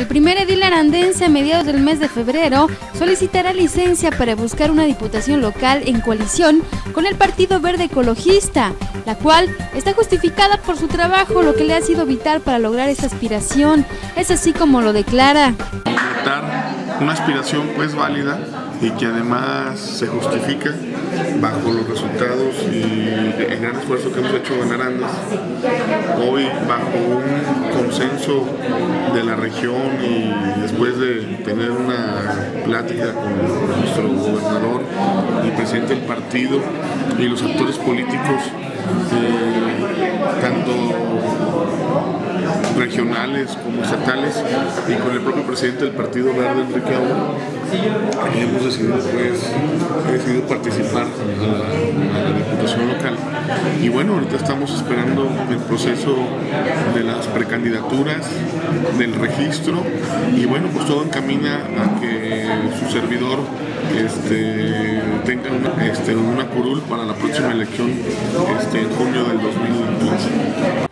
El primer edil arandense a mediados del mes de febrero solicitará licencia para buscar una diputación local en coalición con el Partido Verde Ecologista, la cual está justificada por su trabajo, lo que le ha sido vital para lograr esta aspiración. Es así como lo declara. Una aspiración pues válida y que además se justifica bajo los resultados y el gran esfuerzo que hemos hecho en Arandas, hoy bajo un consenso de la región y después de tener una plática con nuestro gobernador, el presidente del partido y los actores políticos, tanto regionales como estatales, y con el propio presidente del Partido Verde, Enrique Abud, hemos decidido participar en la diputación local. Y bueno, ahorita estamos esperando el proceso de las precandidaturas, del registro, y bueno, pues todo encamina a que su servidor tenga una curul para la próxima elección en junio del 2015.